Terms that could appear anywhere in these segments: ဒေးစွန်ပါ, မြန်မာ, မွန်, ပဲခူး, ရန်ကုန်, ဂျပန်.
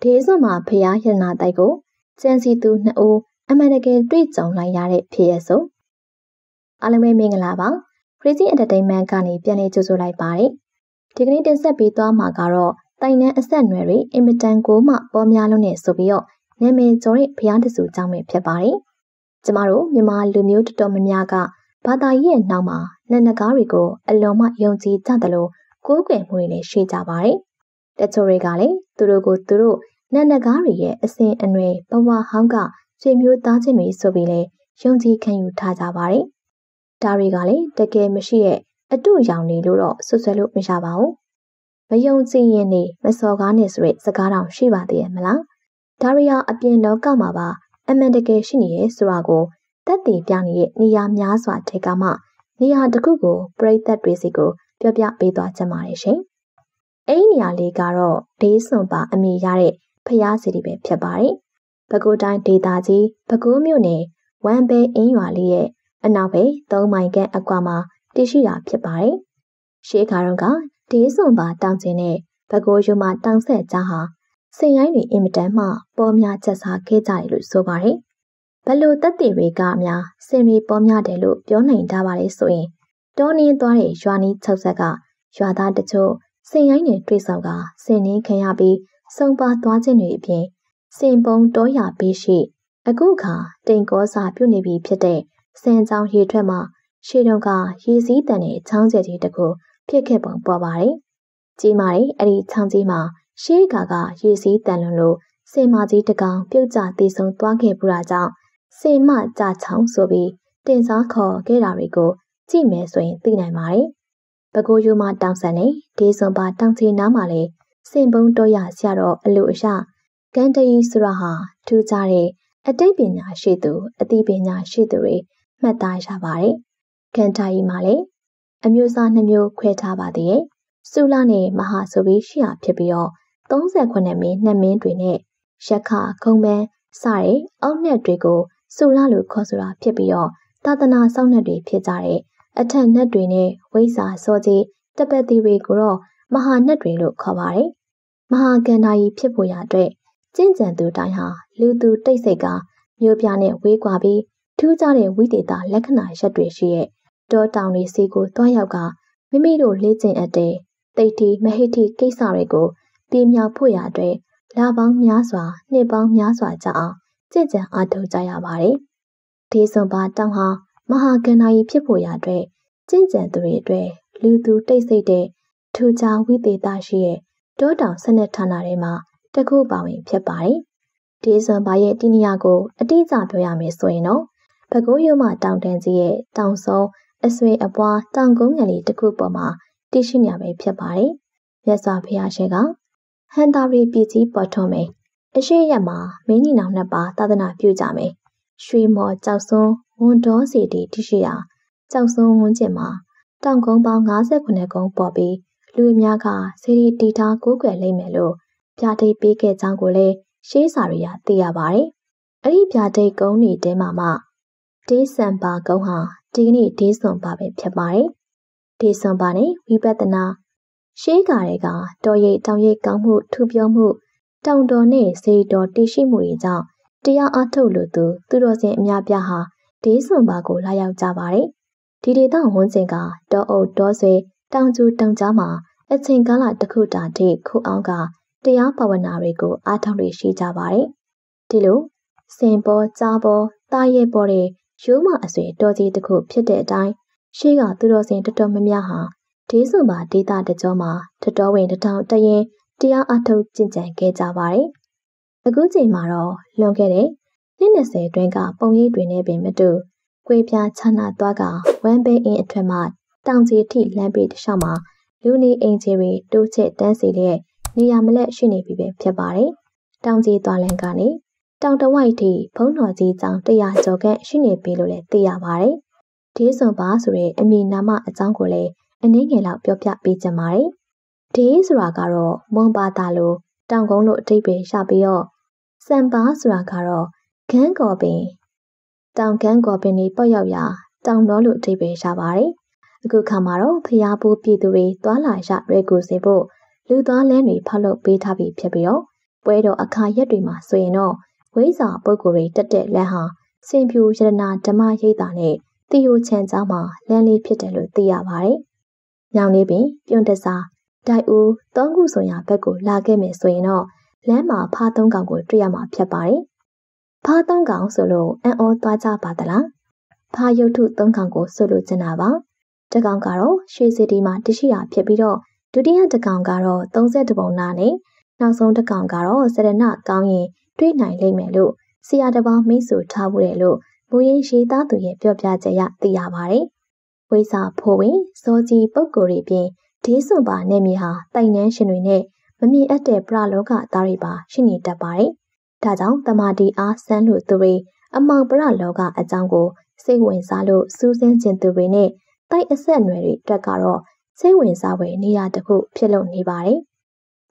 thế do mà phải ở hiện nay tại cô, trên sự tu nợ u, em đã cái đối trọng lại nhà để phải số. Anh em mình là bạn, khi chỉ ở đây mình cái này bên này chú lại bài, thì cái đến sẽ bị toa mà cả rồi, tại nên sẽ nuôi rồi em bị trang cố mà bom nhà luôn này số bị rồi, nên mình cho đi phải ăn được số trang mình phải bài. Chỉ mà rồi nhưng mà lưu nhiều trong mình nhà cả, bà ta yên nào mà nên là cái gì cô, anh làm mà yêu gì chắc được luôn, cố gắng mới này suy trả bài. Để cho người gái từ đầu cô từ đầu nên là gái ấy sẽ anh ấy bảo vào hàng cả xem như ta sẽ nuôi số bị này không chỉ cần yêu thà trả bài. Ta người gái để cái mà xí ấy ở chỗ giàu này lừa rồi số xe lừa mới trả bao. Mà không chỉ như này mà số gái này sẽ ra cái nào xí vào tiền mà lắm. Ta người ở bên đó cả mà bà em để cái xí này xí vào cô tất tỷ tiền này ni làm nhà soạn thế cả mà ni ở đâu cô bây giờ bây giờ cô bây giờ bị tòa chém mà đấy. ไอ้นี่ล่ะลีก็တော့ဒေးစုံပါအမိရတဲ့ဖျက်ပါတယ်ပဲခူးတိုင်းဒေတာကြီးပဲခူးမျိုးနဲ့ဝမ်ပေအင်းရွာလေးရဲ့အနောက်ဘက်၃မိုင်ကန့်အကွာမှာတရှိတာဖြစ်ပါတယ်ရှေးခါတော့ကဒေးစုံပါတောင်စင်နဲ့ပဲခူးရွာမှာတောင်ဆက်ချဟာစိန်ရိုင်းတွေအင်မတန်မှပေါ်များချက်စာခဲကြရလို့ဆိုပါတယ်ဘလို့တတ်တည်တွေကများစင်ပြီးပေါ်များတယ်လို့ပြောနိုင်တာပါလေဆိုရင်ဒေါ်နေသွားတဲ့ရွာနီချက်ဆက်ကရွာသားတချို့ စိန်ရိုင်းတွေတွေ့ဆောင်ကရွာသားတချို့စိန်ရိုင်းခံရပြီးစုံပါသွားခြင်းတွေအပြင်စိန်ပုံတော်ရပေးရှိအခုခါတိန်ကောစာပြုတ်နေပြီးဖြစ်တဲ့စံကြောင်ရေထွက်မှာရှေးတုန်းကရေးစည်းတန်တဲ့ချောင်းကျဲကြီးတစ်ခုဖြစ်ခဲ့ပုံပေါ်ပါတယ်ကြီးမာလေအဲ့ဒီချောင်းကြီးမှာရှေးကာကရေးစည်းတန်လွန်လို့စိန်မကြီးတကောင်ပြုတ်ကျတည်ဆုံသွားခဲ့ပူလာကြောင့်စိန်မကြချောင်းဆိုပြီးတင်စားခေါ်ခဲ့တာတွေကိုကြည့်မယ်ဆိုရင်သိနိုင်ပါတယ် ပကိုးယူမှာတောင်းဆန်တဲ့ဒေးစုံပါတောင်းချီနားမှာလေစိန်ပုံတော်ရဆရာတော်အလူအရှ간တရီဆိုတာဟာထူးခြားတဲ့အတိပညာရှိသူအတိပညာရှိသူတွေမှတ်သားရပါတယ်ကန်တာကြီးမှာလေအမျိုးသားနှမျိုးခွဲထားပါသေးတယ်ဆူလာနဲ့မဟာဆိုပြီးရှိရဖြစ်ပြီးတော့33ခုနှစ်မင်းနှစ်မင်းတွင်နဲ့ရက်ခါခုံးပန်းစာရဲအောက်နဲ့တွေကို မဟာကန္နာကြီးဖြစ်ဖို့ရအတွက်ကျင့်ကြံသူတွေအတွက်လူသူတိတ်ဆိတ်တဲ့ ထူချာဝိသေသရှိရဲ့ဒေါတောင်၁၂ဌာနတွေမှာတခုပါဝင်ဖြစ်ပါတယ်။ဒီဇွန်ဘာရဲ့တိနိယကိုအတိအကျပြောရမယ်ဆိုရင်တော့ဘကိုးရုံမှာတောင်တန်းကြီးရဲ့တောင်စုံအဆွေအပွားတောင်ကုန်းငယ်လေးတစ်ခုပေါ်မှာတရှိနေရပဲဖြစ်ပါတယ်။မြတ်စွာဘုရားရှင်ကဟန္တာရီပီကြီးပထမအရှေ့ရမှာမင်းကြီးနောင်နှစ်ပါးသာသနာပြုကြမယ်။ရွှေမော်ကြောက်စုံ ဝန်တော်စီတီရှိရာကြောက်စုံဝန်ကျင်မှာတောင်ကုန်းပေါင်း90ခုနဲ့ကုန်းပေါ်ပြီးလူအများကစေတီတီတာကိုးကွယ်လိမ့်မယ်လို့ပြာတိပေးခဲ့ကြောင်းကိုလည်းရှေးစာတွေကသိရပါတယ်။အဲ့ဒီပြာတိကုန်းဤတဲမှာမှဒေးစံပါကုန်းဟာဒီကနေ့ဒေးစုံပါပဲဖြစ်ပါတယ်။ဒေးစုံပါနဲ့ဝိပဿနာရှေးကားတွေကတော်ရည်တောင်ရည်ကောင်းမှုထူပြောမှုတောင်တော်နဲ့စေတီတော်တည်ရှိမှုတွေကြောင့်တရားအထုတ်လို့သူတို့ရဲ့အများပြားဟာဒေးစုံပါကိုလာရောက်ကြပါတယ်။ ဒီဒေသဝန်ကျင်ကတော်အုပ်တော်ဆွေတောင်ကျူတောင်ကြားမှာအချိန်ကာလတစ်ခုတာထိခုအောင်ကတရားပဝနာတွေကိုအားထုတ်လို့ရှိကြပါတယ်ဒီလိုစင်ပေါ်ကြားပေါ်တာရဲ့ပေါ်တဲ့ရိုးမအဆွေတော်ကြီးတစ်ခုဖြစ်တဲ့အတိုင်းရှိကသူတော်စင်တော်တော်များများဟာဒေးစုံပါဒေသတကြောမှာတတော်ဝင်တစ်ထောင်တရင်တရားအထုတ်ကျင့်ကြံခဲ့ကြပါတယ်အခုချိန်မှာတော့လွန်ခဲ့တဲ့ နှစ်နဲ့ဆယ်အတွင်းကပုံရိပ်တွင်နဲ့ပင်မတူကွေပြားချမ်းသာသွားကဝမ်းပဲအင်းအထွတ်မှတောင်ကျူထိလက်ပြီးတစ်လျှောက်မှာလူနေအိမ်ကြီးတွေတိုးချဲ့တန်းစီတဲ့နေရာမလက်ရှိနေပြီပဲဖြစ်ပါတယ်။တောင်ကျူသွားလန်ကနေတောင်တဝိုက်ထိဖုံးတော်ကြီးကြောင်း100ကျော်ခန့်ရှိနေပြီလို့လည်းသိရပါတယ်။ဒေးစုံပါဆိုတဲ့အမည်နာမအကြောင်းကိုလည်းအနည်းငယ်လောက်ပြောပြပေးကြပါရစေ။ဒေးဆိုတာကတော့မွန်ဘာသာလိုတောင်ကုန်းလို့အဓိပ္ပာယ်ရပြီးတော့စံပါဆိုတာကတော့ခန်းကော်ပင် တောင်ကန်းကော်ပင်တွေပေါက်ရောက်ရာတောင်တော်လို့အဓိပ္ပာယ်ရပါတယ်အခုခါမှာတော့ဖျားပူးပြည်သူတွေသွားလာရလွယ်ကူစေဖို့လူသွားလမ်းတွေဖောက်လုပ်ပေးထားပြီးဖြစ်ပြီးတော့ Puedo acá yadrima sueno, huiza boguri tete leha, simpu yadana dama yedane, tiu chenzama, lenly pitelu tiavari. Yanibi, yundesa, daiu, tongu soya pegu lageme sueno, lema patongangu triama piabari. Patongang solo, and old paja patala. Payotu tongangu solo zenava. Dagangaro, she sedima tishia piabiro, dudia dagangaro, donzetabo nani. နောက်ဆုံးတစ်ကောင်ကတော့စရနကောင်းရင်တွေးနိုင်လိမ့်မယ်လို့ဆရာတစ်ပါးမိတ်ဆွေထားဖို့လေလို့ဘိုးရင်ရှိသားသူရဲ့ပြောပြချက်အရသိရပါတယ်။ဝိစာဖိုးဝင်စောကြီးပုဂ္ဂိုလ်တွေပြင်ဒေသဘာနဲ့မြေဟာတိုင်နှင်းရှင်တွေနဲ့မမီအပ်တဲ့ပရလောကအကြောင်းကိုစိတ်ဝင်စားလို့စူးစမ်းခြင်းသူတွေနဲ့တိုက်အဆက်အနွယ်တွေအတွက်ကရောစိတ်ဝင်စားဖွယ်နေရာတစ်ခုဖြစ်လို့နေပါတယ်။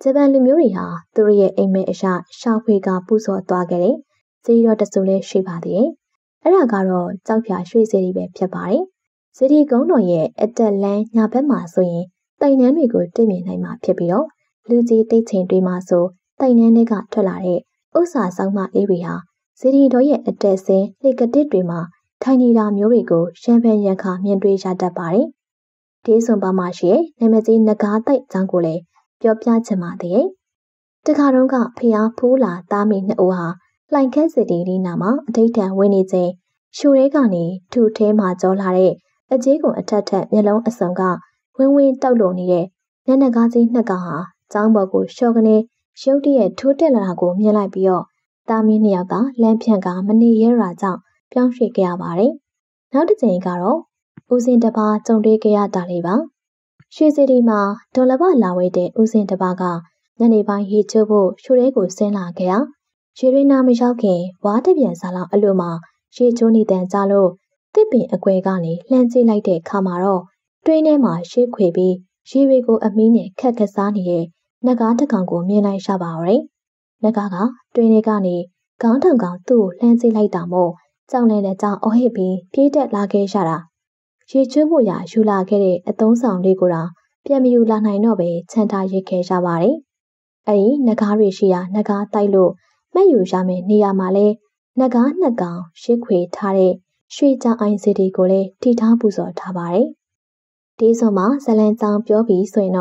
ဂျပန်လူမျိုးတွေဟာသူတို့ရဲ့အိမ်မက်အရှရှောက်ခွေကပူဆော်သွားကြတယ်။အဲ့ဒါကတော့ကြောက်ဖြာရွှေ့စေးတွေပဲဖြစ်ပါတယ်။ဇီဒီကုန်းတော်ရဲ့အတက်လန်းညာဘက်မှာဆိုရင်တိုင်နှန်းတွေကိုတွေ့မြင်နိုင်မှာဖြစ်ပြီးတော့လူကြီးတိတ်ချိန်တွေမှာဆိုတခါရုံးကဖျားဖူးလာသားမိနှစ်ဦးဟာ ပြောပြချင်ပါတယ်။တခါတော့ကဖျားဖူးလာသားမိနှစ်ဦးဟာလှိုင်ခက်စီတီနီးနာမှာအထိတ်တန့်ဝင်နေခြင်းရှူရဲကနေထူထဲမှာကြောလာတဲ့အကြေးကုန်အထက်ထက်မျက်လုံးအစုံကဝင်းဝင်းတောက်လုံနေတဲ့ညနေကားကြီးနှစ်ကောင်ဟာကျောင်းပေါ်ကိုလျှော့ကနေရုပ်တရက်ထိုးတက်လာတာကိုမြင်လိုက်ပြီးတော့တာမီးနှစ်ယောက်ကလမ်းဖြန့်ကမနေရဲရာကြောင့်ပြောင်းရွှေ့ခဲ့ရပါတယ်။နောက်တစ်ချိန်ကတော့ ဦးစင်တစ်ပါးကြောင့်တည်းကရတာလေးပါရွှေစေးဒီမှာဒေါ်လာဘလာဝဲတဲ့ဦးစင်တစ်ပါးကညနေပိုင်းရေချိုးဖို့ရှူရဲကိုဆင်းလာခဲ့ရ။ခြေရင်းနာမရောက်ခင်ဝါတပြန်စားလောက်အလွတ်မှာရေချိုးနေတဲ့ကြားလို့တစ်ပင်အကွဲကနေလှန်ကြည့်လိုက်တဲ့အခါမှာတော့တွင်းထဲမှာရှေးခွေပြီးရေဝေကိုအမီးနဲ့ခက်ခက်စားနေရဲ့နဂါးတစ်ကောင်ကိုမြင်လိုက်ရပါရယ်။နဂါးကတွင်းထဲကနေခေါင်းထောင်ကောင်သူ့လှန်ကြည့်လိုက်တာမို့ကြောင်လဲတဲ့ကြောင်အဟစ်ပြီးပြေးတက်လာခဲ့ရတာ ရေဆိုမှဇလန်ဆောင်ပြောပြီးဆိုရင်တေ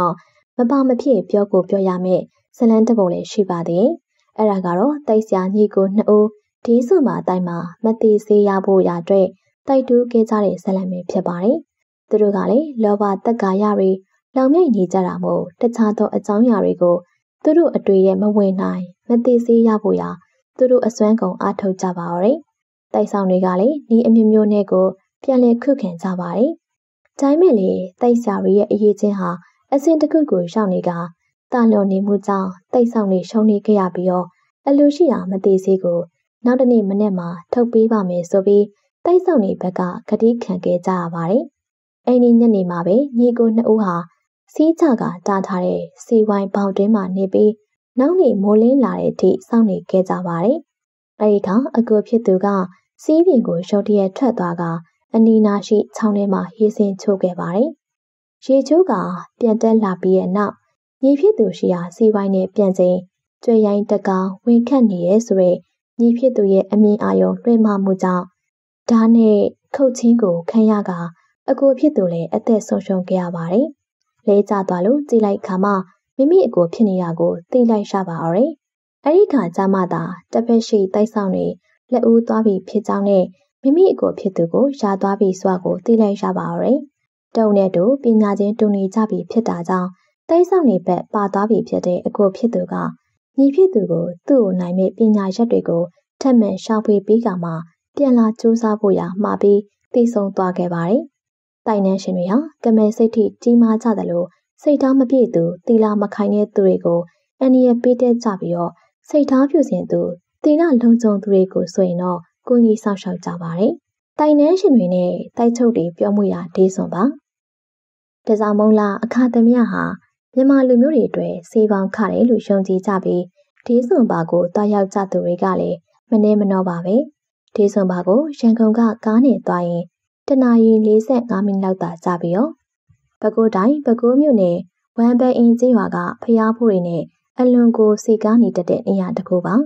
ာ့မပမဖြစ်ပြောကိုပြောရမယ်ဇလန်တပုံလေးရှိပါတယ်။အဲ့ဒါကတော့တိုက်စရာညီကိုနှစ်ဦးဒေးဆိုမှတိုင်မှာမတိစေးရဖို့ရအတွက်တိုက်တူးကဲကြတဲ့ဇလန်ပဲဖြစ်ပါတယ်။သူတို့ကလည်းလောဘတက္ကာရတွေ လောင်မြင့်နေကြတာမို့တခြားသောအကြောင်းအရာတွေကိုသူတို့အတွေ့ရဲ့မဝင်နိုင်မတိစေးရဖို့ရသူတို့အစွမ်းကုန်အားထုတ်ကြပါရယ်။တိုက်ဆောင်တွေကလည်းဒီအမျိုးမျိုးနဲ့ကိုပြန်လည်ခုခံကြပါရယ်။ဒါပေမဲ့လေတိုက်စရာတွေရဲ့အရေးချင်းဟာအစဉ်တစ်ခုကိုရောက်နေတာတာလွန်နေမှုကြောင့်တိုက်ဆောင်တွေရှုံးနေခဲ့ရပြီးတော့အလူရှိရာမတိစေးကိုနောက်တနေ့မနေ့မှာထုတ်ပေးပါမယ်ဆိုပြီးတိုက်ဆောင်တွေဘက်ကဂတိခံခဲ့ကြရပါတယ်။အိမ်ကြီးညနေမှာပဲညီကိုနှစ်ဦးဟာ စီးကြကတားထားတဲ့စီဝိုင်းပေါင်းတွင်းမှာနေပြီးနောက်နေ့မိုးလင်းလာတဲ့အထိစောင့်နေခဲ့ကြပါတယ်။ရေချိုးကပြန်တက်လာပြီးရဲ့နောက်ရေဖြစ်သူရှိရာစီဝိုင်းနဲ့ပြန့်စင်ကျွဲရိုင်းတကောင်ဝင်ခတ်နေရဲဆိုတဲ့ညီဖြစ်သူရဲ့အမိအာယုံလွှဲမှမှုကြောင့်ဒါနဲ့ခုတ်ချင်းကိုခံရကအကိုဖြစ်သူလည်းအသက်ဆုံးရှုံးခဲ့ရပါတယ်။ လေ့ကျသွားလို့ကြည့်လိုက်ခါမှမိမိအကိုဖြစ်နေရကိုသိလိုက်ရပါရယ်။တုံနဲ့တူပညာချင်းတူနေကြပြီဖြစ်တာကြောင့်တိုက်ဆောင်တွေဘက်ပါသွားပြီဖြစ်တဲ့အကိုဖြစ်သူကညီဖြစ်သူကိုသူ့အနိုင်မဲ့ပညာရက်တွေကိုထပ်မံရှာဖွေပေးကမှပြန်လာစူးစမ်းဖို့ရာမှာပြီးသိဆုံးသွားခဲ့ပါတယ်။ တိုင်နှင်းရှင်တွေကကမဲစိတ်ထိကြီးမားကြတယ်လို့စိတ်ထားမပြည့်သူတိလမခိုင်တဲ့သူတွေကိုအနည်းအပြည့်တက်ကြပြီးတော့စိတ်ထားပြည့်စင်သူတိလလုံခြုံသူတွေကိုဆိုရင်တော့ကိုကြီးဆောင်ရှောက်ကြပါတယ်။တိုင်နှင်းရှင်တွေနဲ့တိုက်ချုပ်တွေပြောမှုရာဒေးဆွန်ပါ။တစားမုံလားအခါသမယဟာမြန်မာလူမျိုးတွေအတွက်စေးပေါင်းခတယ်လို့ယုံကြည်ကြပြီးဒေးဆွန်ပါကိုတွားရောက်ကြသူတွေကလည်းမနေမနှောပါပဲ။ဒေးဆွန်ပါကိုရန်ကုန်ကကားနဲ့သွားရင် တနာရီ 40 မိနစ်လောက်သာကြာပြီးတော့ပဲခူးတိုင်းပဲခူးမြို့နယ်ဝမ်ဘဲအင်းကျေးရွာကဖျားဖူးတွေနဲ့ Alungo Sigani did it near the Cuba.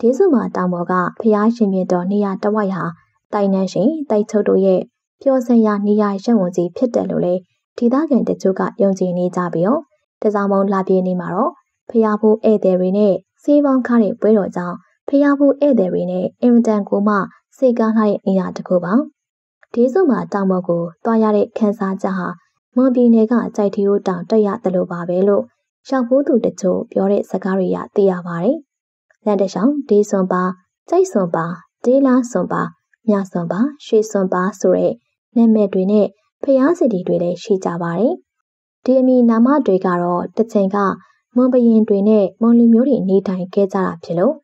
Tizuma Damoga, Piashimi Donia Dawaiha, Dainashi, Daitodoye, Piosaya Nia Shamuzi Pitelule, Tidagan de Tuga Yonzini Dabio, Tazamo Labini Maro, Piabu Ederine, Sivan Kari Buroza, Piabu Ederine, Eventanguma, Sigana near the Cuba. Tizuma Damogo, Doyari Kansa Zaha, Mobinega Zaitiu down Doya the Lubabelo. ရှောက်ဘူးသူတချို့ပြောတဲ့စကားတွေရသိရပါတယ်။လက်တရှောင်ဒေးဆွန်ပါ၊ကျိတ်ဆွန်ပါ၊ဒေးလားဆွန်ပါ၊ညဆွန်ပါ၊ရွှေဆွန်ပါဆိုတဲ့နာမည်တွေနဲ့ဖျားစစ်တီတွေလည်းရှိကြပါတယ်။ဒီအမည်နာမတွေကတော့တချင်ကမွန်ဘရင်တွင်နဲ့မွန်လူမျိုးတွေနေထိုင်ခဲ့ကြတာဖြစ်လို့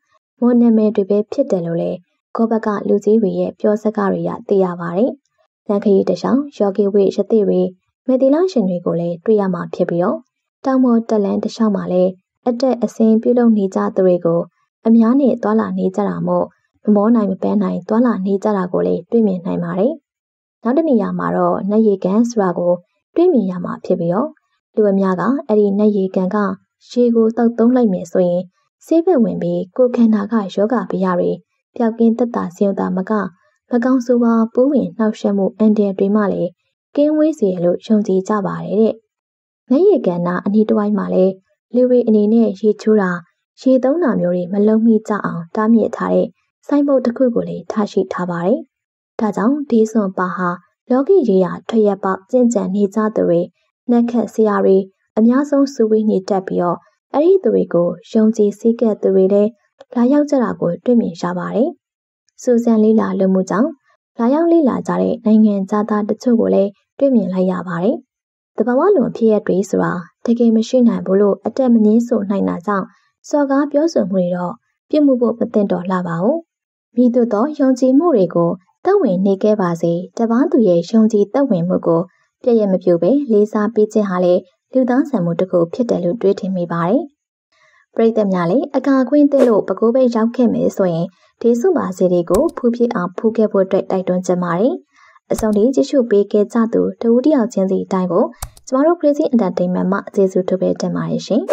မွန်နာမည်တွေပဲဖြစ်တယ်လို့လည်းကိုယ့်ဘက်ကလူကြီးတွေရဲ့ပြောစကားတွေရသိရပါတယ်။လန်ခရီးတစ်လျှောက်ရှောက်ကြီးဝေးရသေးတွေမဒီလရှင်တွေကိုလည်းတွေ့ရမှာဖြစ်ပြီးတော့ တောင်ပေါ်တက်လန်တစ်လျှောက်မှာလည်းအသက်အဆင်းပြုလုပ်နေကြသူတွေကိုအများနဲ့တွာလာနေကြတာမို့မမောနိုင်မပန်းနိုင်တွာလာနေကြတာကိုလည်းတွေ့မြင်နိုင်ပါတယ်။နောက်တစ်နေရာမှာတော့နှရေကန်စွာကိုတွေ့မြင်ရမှာဖြစ်ပြီးတော့လူအများကအဲ့ဒီနှရေကန်ကရှေးကိုတောက်သုံးလိုက်မယ်ဆိုရင်ဆေးဘက်ဝင်ပြီးကိုယ်ခန္ဓာကရောဂါပြရတွေပျောက်ကင်းသက်သာဆင်းရဲတာမကမကောင်းဆိုးဝါးပိုးဝင်နှောက်ယှက်မှုအန္တရာယ်တွေမှလည်းကင်းဝေးစေလို့ရှုံချကြပါတယ်တဲ့ နရေကန်ကအနီးတစ်ဝိုက်မှာလေလူတွေအနေနဲ့ရေချိုးတာရှေးသုံးတာမျိုးတွေမလုံမိကြအောင်တားမြစ်ထားတဲ့စိုင်းဘုတ်တစ်ခုကိုလေထားရှိထားပါတယ်။ဒါကြောင့်ဒီဆွန်ပါဟာလောကီရေရာထွက်ရက်ပေါက်ကျင့်ကြံနေကြသူတွေနက်ခက်ဆရာတွေအများဆုံးစုဝေးနေတတ်ပြီးတော့အဲ့ဒီသူတွေကိုရှုံချီစိတ်ကသူတွေလည်းလာရောက်ကြတာကိုတွေ့မြင်ရှာပါတယ်။စူဇန်လေးလာလွန်မှုကြောင့်လာရောက်လေးလာကြတဲ့နိုင်ငံသားသားတချို့ကိုလည်းတွေ့မြင်လိုက်ရပါတယ်။ တဘာဝလွန်ဖြစ်ရတွေဆိုတာတကယ်မရှိနိုင်ဘူးလို့အတက်မငင်းဆိုနိုင်တာကြောင့်စော်ကားပြောဆိုမှုတွေတော့ပြစ်မှုဖို့မသင့်တော်လှပါဘူး။မိသူတော်ယုံကြည်မှုတွေကိုတောင်းဝင်နေခဲ့ပါစေတပန်းသူရဲ့ယုံကြည်တတ်ဝင်မှုကိုပြည့်ရမပြုပဲလေးစားပေးခြင်းဟာလေလူသားဆန်မှုတစ်ခုဖြစ်တယ်လို့တွေးထင်မိပါတယ်။ပရိသတ်များလည်းအကာအကွင်းသင့်လို့ပဲခူးပေးအောင်ဖူးခဲ့ဖို့တိုက်တွန်းချင်ပါတယ်။ အဆုံးထိကျေးဇူးပေးခဲ့ကြသူတဦးတယောက်ချင်းစီတိုင်းကိုကျမတို့ Crazy Entertainment မှကျေးဇူးတင်ပါတယ်ရှင်။